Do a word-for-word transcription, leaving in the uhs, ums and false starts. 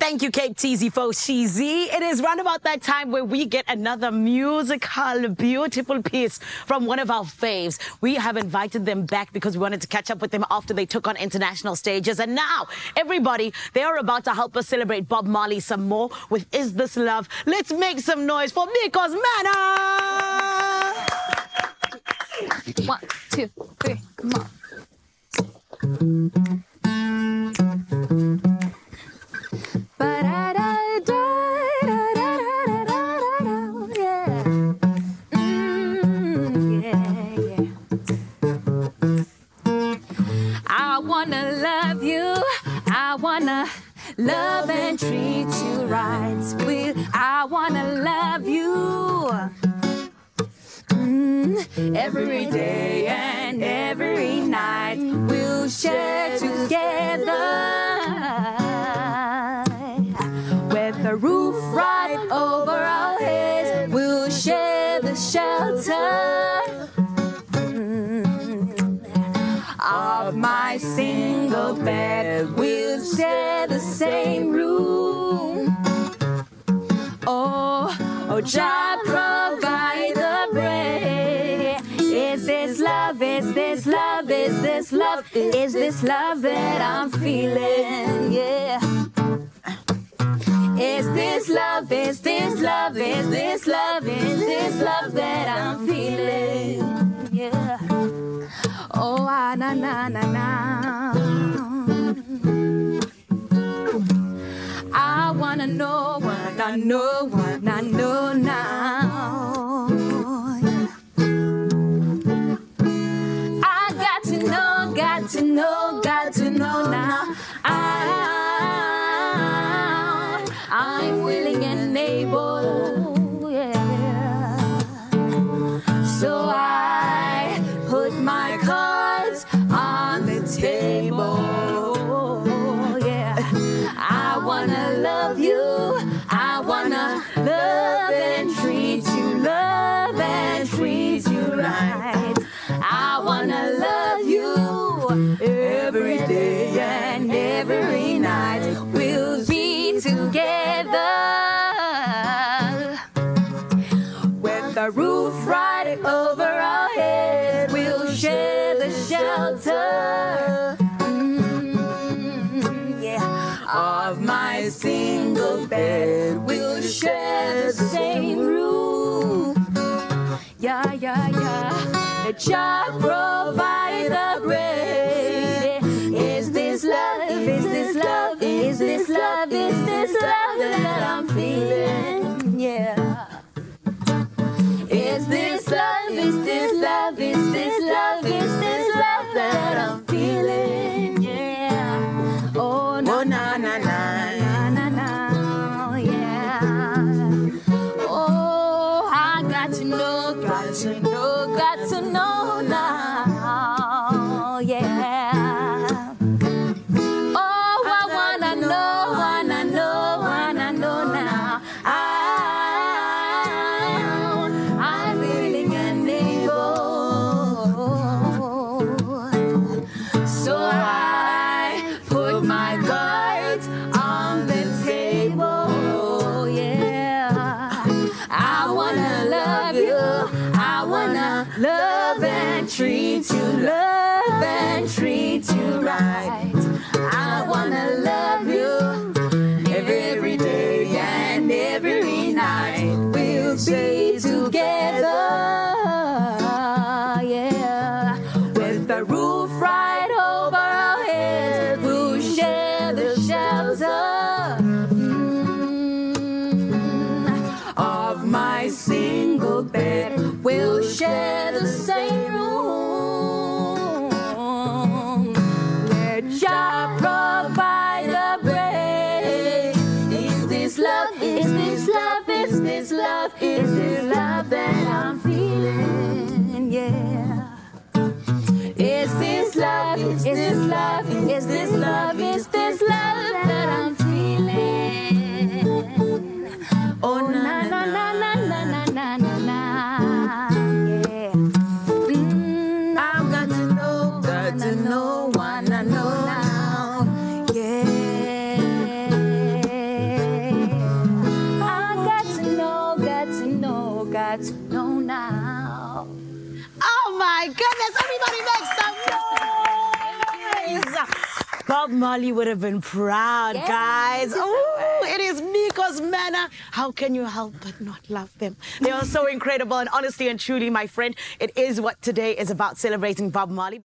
Thank you, Cape Teezy for Sheezy. It is round about that time where we get another musical, beautiful piece from one of our faves. We have invited them back because we wanted to catch up with them after they took on international stages. And now, everybody, they are about to help us celebrate Bob Marley some more with Is This Love? Let's make some noise for Biko's Manna! One, two, three, come on. Love and treat you right, sweet. I wanna love you mm, every day and every night. We'll share together with a roof right over our heads. We'll share the shelter mm, of my single bed. We'll share same room. Oh, oh, Jah provide the bread. Is this love? Is this love? Is this love? Is this love that I'm feeling? Yeah. Is this love? Is this love? Is this love? Is this love that I'm feeling? Yeah. Oh, ah, na na na na. I wanna know what I know, what I know now. I got to know, got to know, got to know now. I, I'm willing and able, yeah. So I put my cards on the table. I wanna love you, I wanna love and treat you, love and treat you right. I wanna love you every day and every night. We'll be together with the roof right over our heads. We'll share the shelter of my single bed. We'll share the same room. Yeah, yeah, yeah. The child provide the bread. Is this love? Is this love? Is this love? Is this love that I'm feeling? Yeah. Is this love? Is this love? Is this love? Is this love that I'm feeling? Got to know, got to know now, yeah. Oh, I wanna know, wanna know, wanna know now. I, I'm willing and able, so I put my cards on the table, yeah. I wanna love you. I wanna love and treat you, love and treat you right. I wanna love you every day and every night. We'll be together, yeah. With the roof right over our heads, we'll share the shelter mm, of my single bed. We'll share the same room. Where Jah provide the bread. Is this love? Is this love? Is this love? Is this love that I'm feeling? Yeah. Is this love? Is this love? Is this love? Is this love that I'm feeling? Oh na na na na na na na na na. No one I know now, yeah. know now. Oh my goodness, everybody make some noise! Bob Marley would have been proud, yes, guys. Oh, it is Biko's Manna. How can you help but not love them? They are so incredible, and honestly and truly, my friend, it is what today is about, celebrating Bob Marley.